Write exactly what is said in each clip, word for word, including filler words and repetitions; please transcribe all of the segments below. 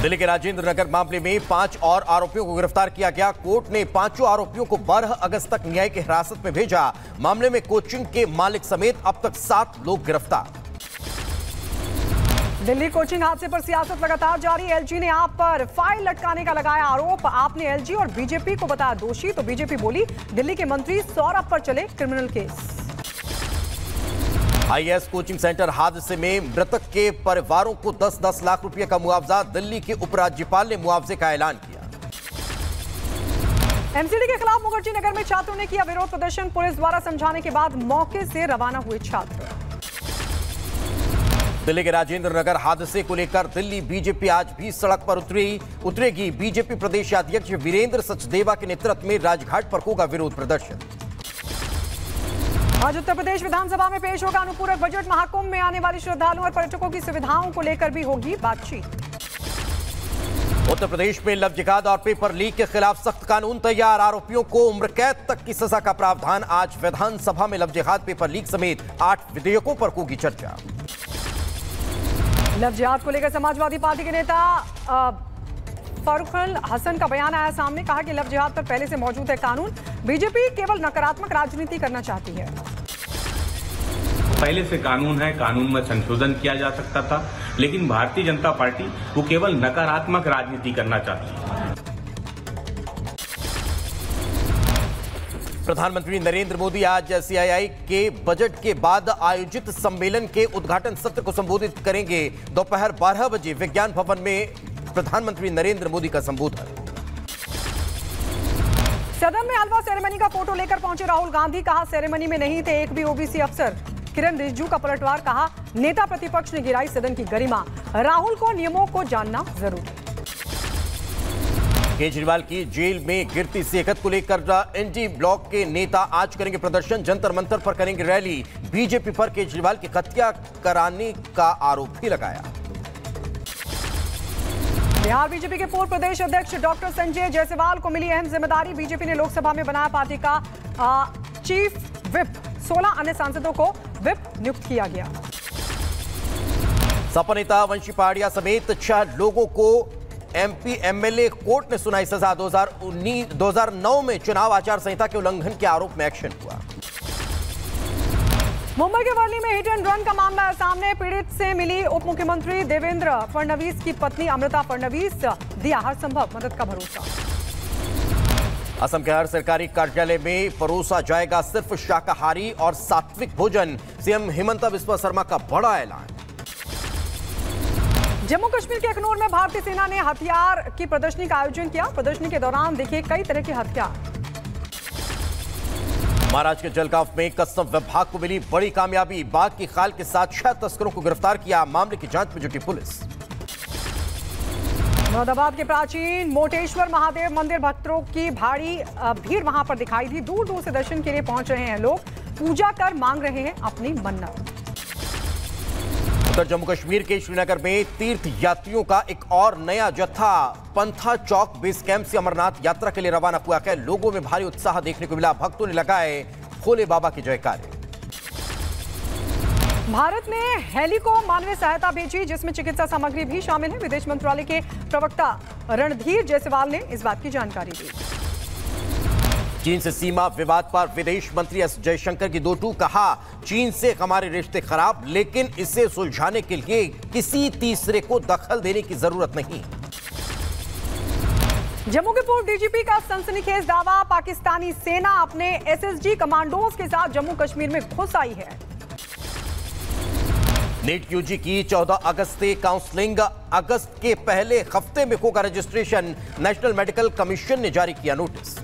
दिल्ली के राजेंद्र नगर मामले में पांच और आरोपियों को गिरफ्तार किया गया। कोर्ट ने पांचों आरोपियों को बारह अगस्त तक न्यायिक हिरासत में भेजा। मामले में कोचिंग के मालिक समेत अब तक सात लोग गिरफ्तार। दिल्ली कोचिंग हादसे पर सियासत लगातार जारी। एलजी ने आप पर फाइल लटकाने का लगाया आरोप। आपने एलजी और बीजेपी को बताया दोषी तो बीजेपी बोली दिल्ली के मंत्री सौरभ पर चले criminal case. IAS coaching centre हादसे में मृतक के परिवारों को दस दस लाख रुपए का मुआवजा। दिल्ली के उपराज्यपाल ने मुआवजे का ऐलान किया। एमसीडी के खिलाफ मुखर्जी नगर में छात्रों ने किया विरोध प्रदर्शन। पुलिस द्वारा समझाने के बाद मौके से रवाना हुए छात्र। दिल्ली के राजेंद्र नगर हादसे को लेकर दिल्ली बीजेपी आज भी सड़क पर उतरी उतरेगी। बीजेपी प्रदेश अध्यक्ष वीरेंद्र सचदेवा के नेतृत्व में राजघाट पर होगा विरोध प्रदर्शन। आज उत्तर प्रदेश विधानसभा में पेश होगा अनुपूरक बजट। महाकुंभ में आने वाले श्रद्धालुओं और पर्यटकों की सुविधाओं को लेकर भी होगी बातचीत। उत्तर प्रदेश में लव जिहाद और पेपर लीक के खिलाफ सख्त कानून तैयार। आरोपियों को उम्र कैद तक की सजा का प्रावधान। आज विधानसभा में लव जिहाद, पेपर लीक समेत आठ विधेयकों पर होगी चर्चा। लव जिहाद को लेकर समाजवादी पार्टी के नेता फरूखल हसन का बयान आया सामने। कहा कि लव जिहाद पर पहले से मौजूद है कानून। बीजेपी केवल नकारात्मक राजनीति करना चाहती है। पहले से कानून है, कानून में संशोधन किया जा सकता था, लेकिन भारतीय जनता पार्टी वो केवल नकारात्मक राजनीति करना चाहती है। प्रधानमंत्री नरेंद्र मोदी आज सीआईआई के बजट के बाद आयोजित सम्मेलन के उद्घाटन सत्र को संबोधित करेंगे। दोपहर बारह बजे विज्ञान भवन में प्रधानमंत्री नरेंद्र मोदी का संबोधन। सदन में हलवा सेरेमनी का फोटो लेकर पहुंचे राहुल गांधी। कहा सेरेमनी में नहीं थे एक भी ओबीसी अफसर। किरण रिजिजू का पलटवार। कहा नेता प्रतिपक्ष ने गिराई सदन की गरिमा। राहुल को नियमों को जानना जरूरी। केजरीवाल की जेल में गिरती सेहत को लेकर एनडी ब्लॉक के नेता आज करेंगे प्रदर्शन। जंतर मंत्र पर करेंगे रैली। बीजेपी पर केजरीवाल की हत्या कराने का आरोप भी लगाया। बिहार बीजेपी के पूर्व प्रदेश अध्यक्ष डॉक्टर संजय जायसवाल को मिली अहम जिम्मेदारी। बीजेपी ने लोकसभा में बनाया पार्टी का आ, चीफ विप। सोलह अन्य सांसदों को विप नियुक्त किया गया। सपा नेता वंशी पहाड़िया समेत छह लोगों को एमपी एमएलए कोर्ट ने सुनाई सजा। दो हजार नौ में चुनाव आचार संहिता के उल्लंघन के आरोप में एक्शन हुआ। मुंबई के वर्ली में हिट एंड रन का मामला है सामने। पीड़ित से मिली उप मुख्यमंत्री देवेंद्र फडणवीस की पत्नी अमृता फडणवीस। दिया हर संभव मदद का भरोसा। असम के हर सरकारी कार्यालय में परोसा जाएगा सिर्फ शाकाहारी और सात्विक भोजन। सीएम हिमंत बिस्वा शर्मा का बड़ा ऐलान। जम्मू कश्मीर के अखनूर में भारतीय सेना ने हथियार की प्रदर्शनी का आयोजन किया। प्रदर्शनी के दौरान दिखे कई तरह के हथियार। महाराष्ट्र के जलकाव में कस्टम विभाग को मिली बड़ी कामयाबी। बाघ की खाल के साथ छह तस्करों को गिरफ्तार किया। मामले की जांच में जुटी पुलिस। मुरादाबाद के प्राचीन मोटेश्वर महादेव मंदिर भक्तों की भारी भीड़ वहां पर दिखाई दी। दूर दूर से दर्शन के लिए पहुंच रहे हैं लोग। पूजा कर मांग रहे हैं अपनी मन्नत। उत्तर जम्मू कश्मीर के श्रीनगर में तीर्थ यात्रियों का एक और नया जत्था पंथा चौक बेस कैंप से अमरनाथ यात्रा के लिए रवाना हुआ है। लोगों में भारी उत्साह देखने को मिला। भक्तों ने लगाए भोले बाबा के जयकारे। भारत ने हेली को मानवीय सहायता भेजी जिसमें चिकित्सा सामग्री भी शामिल है। विदेश मंत्रालय के प्रवक्ता रणधीर जयसवाल ने इस बात की जानकारी दी। चीन से सीमा विवाद पर विदेश मंत्री एस जयशंकर की दो टूक। कहा चीन से हमारे रिश्ते खराब, लेकिन इसे सुलझाने के लिए किसी तीसरे को दखल देने की जरूरत नहीं। जम्मू के पूर्व डीजीपी का सनसनीखेज दावा। पाकिस्तानी सेना अपने एसएसजी कमांडोज के साथ जम्मू कश्मीर में घुस आई है। नीट यूजी की चौदह अगस्त से काउंसलिंग। अगस्त के पहले हफ्ते में होगा रजिस्ट्रेशन। नेशनल मेडिकल कमीशन ने जारी किया नोटिस।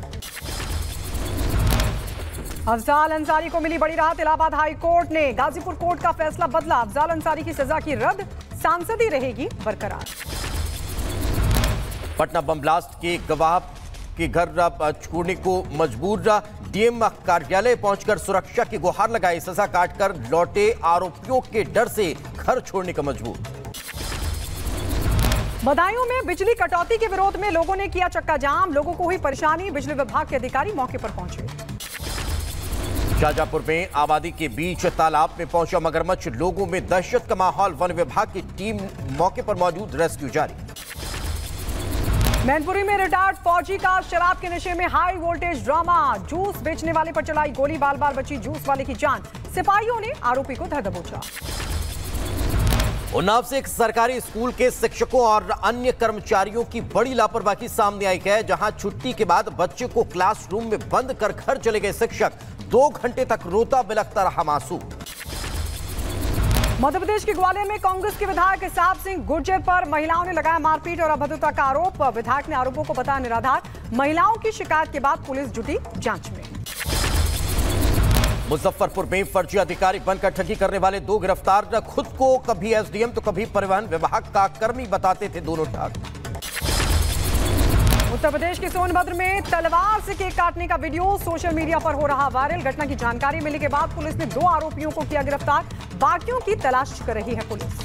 अफजाल अंसारी को मिली बड़ी राहत। इलाहाबाद हाई कोर्ट ने गाजीपुर कोर्ट का फैसला बदला। अफजाल अंसारी की सजा की रद्द, सांसदी रहेगी बरकरार। पटना बम ब्लास्ट के गवाह के घर छोड़ने को मजबूर। डीएम कार्यालय पहुंचकर सुरक्षा की गुहार लगाई। सजा काटकर लौटे आरोपियों के डर से घर छोड़ने का मजबूर। बदायूं में बिजली कटौती के विरोध में लोगों ने किया चक्का जाम। लोगों को हुई परेशानी। बिजली विभाग के अधिकारी मौके पर पहुंचे। शाहजहांपुर में आबादी के बीच तालाब में पहुंचा मगरमच्छ। लोगों में दहशत का माहौल। वन विभाग की टीम मौके पर मौजूद, रेस्क्यू जारी। मैनपुरी में रिटायर्ड फौजी का शराब के नशे में हाई वोल्टेज ड्रामा, जूस बेचने वाले पर चलाई गोली, बाल बाल बची जूस वाले की जान, सिपाहियों ने आरोपी को धर दबोचा। उन्नाव से एक सरकारी स्कूल के शिक्षकों और अन्य कर्मचारियों की बड़ी लापरवाही सामने आई है, जहां छुट्टी के बाद बच्चे को क्लासरूम में बंद कर घर चले गए शिक्षक, दो घंटे तक रोता बिलखता रहा मासूम। मध्य प्रदेश के ग्वालियर में कांग्रेस के विधायक साहब सिंह गुर्जर पर महिलाओं ने लगाया मारपीट और अभद्रता का आरोप, विधायक ने आरोपों को बताया निराधार, महिलाओं की शिकायत के बाद पुलिस जुटी जांच में। मुजफ्फरपुर में फर्जी अधिकारी बनकर ठगी करने वाले दो गिरफ्तार, खुद को कभी एसडीएम तो कभी परिवहन विभाग का कर्मी बताते थे दोनों ठग। उत्तर प्रदेश के सोनभद्र में तलवार से केक काटने का वीडियो सोशल मीडिया पर हो रहा वायरल, घटना की जानकारी मिलने के बाद पुलिस ने दो आरोपियों को किया गिरफ्तार, बाकियों की तलाश कर रही है पुलिस।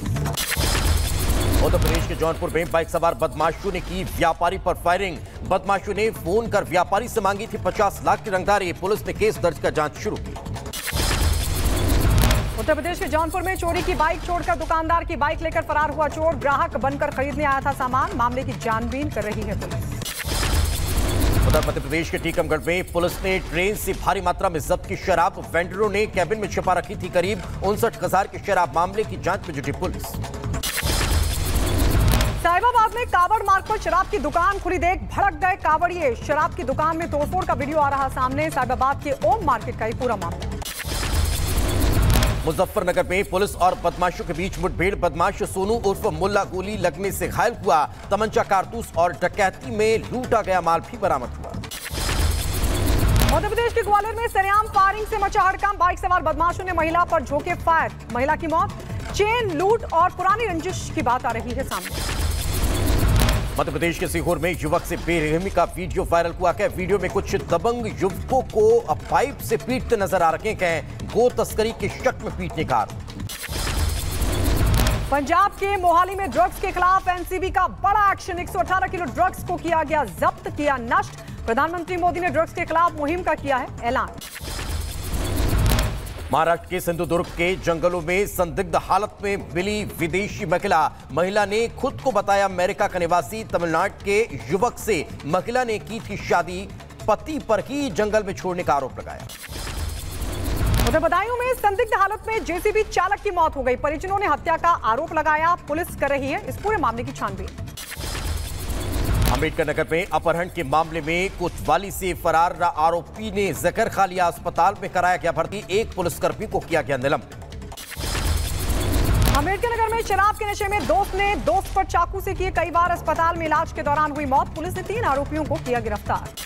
उत्तर प्रदेश के जौनपुर में बाइक सवार बदमाशों ने की व्यापारी पर फायरिंग, बदमाशों ने फोन कर व्यापारी से मांगी थी पचास लाख की रंगदारी, पुलिस ने केस दर्ज कर जाँच शुरू की। उत्तर प्रदेश के जौनपुर में चोरी की बाइक छोड़कर दुकानदार की बाइक लेकर फरार हुआ चोर, ग्राहक बनकर खरीदने आया था सामान, मामले की छानबीन कर रही है पुलिस। उधर मध्य प्रदेश के टीकमगढ़ में पुलिस ने ट्रेन से भारी मात्रा में जब्त की शराब, वेंडरों ने कैबिन में छिपा रखी थी करीब उनसठ हजार की शराब, मामले की जांच में जुटी पुलिस। साहिबाबाद में कावड़ मार्ग पर शराब की दुकान खुली देख भड़क गए कावड़िए, शराब की दुकान में तोड़फोड़ का वीडियो आ रहा सामने, साहिबाबाद के ओम मार्केट का ही पूरा मामला। मुजफ्फरनगर में पुलिस और बदमाशों के बीच मुठभेड़, बदमाश सोनू उर्फ मुल्ला गोली लगने से घायल हुआ, तमंचा कारतूस और डकैती में लूटा गया माल भी बरामद हुआ। मध्य प्रदेश के ग्वालियर में सरेआम फायरिंग से मचा हड़कंप, बाइक सवार बदमाशों ने महिला पर झोंके फायर, महिला की मौत, चेन लूट और पुरानी रंजिश की बात आ रही है सामने। मध्य प्रदेश के सीहोर में युवक से बेरहमी का वीडियो वायरल हुआ है, वीडियो में कुछ दबंग युवकों को पाइप से पीटते नजर आ रहे हैं, गो तस्करी के शक में पीटने का आरोप। पंजाब के मोहाली में ड्रग्स के खिलाफ एनसीबी का बड़ा एक्शन, एक सौ अठारह किलो ड्रग्स को किया गया जब्त, किया नष्ट, प्रधानमंत्री मोदी ने ड्रग्स के खिलाफ मुहिम का किया है ऐलान। महाराष्ट्र के सिंधुदुर्ग के जंगलों में संदिग्ध हालत में मिली विदेशी महिला, महिला ने खुद को बताया अमेरिका का निवासी, तमिलनाडु के युवक से महिला ने की थी शादी, पति पर ही जंगल में छोड़ने का आरोप लगाया। उधर बदायूं में संदिग्ध हालत में जेसीबी चालक की मौत हो गई, परिजनों ने हत्या का आरोप लगाया, पुलिस कर रही है इस पूरे मामले की छानबीन। अम्बेडकर नगर में अपहरण के मामले में कोतवाली से फरार आरोपी ने जहर खा लिया, अस्पताल में कराया गया भर्ती, एक पुलिसकर्मी को किया गया निलंबित। अम्बेडकर नगर में शराब के नशे में दोस्त ने दोस्त पर चाकू से किए कई बार, अस्पताल में इलाज के दौरान हुई मौत, पुलिस ने तीन आरोपियों को किया गिरफ्तार।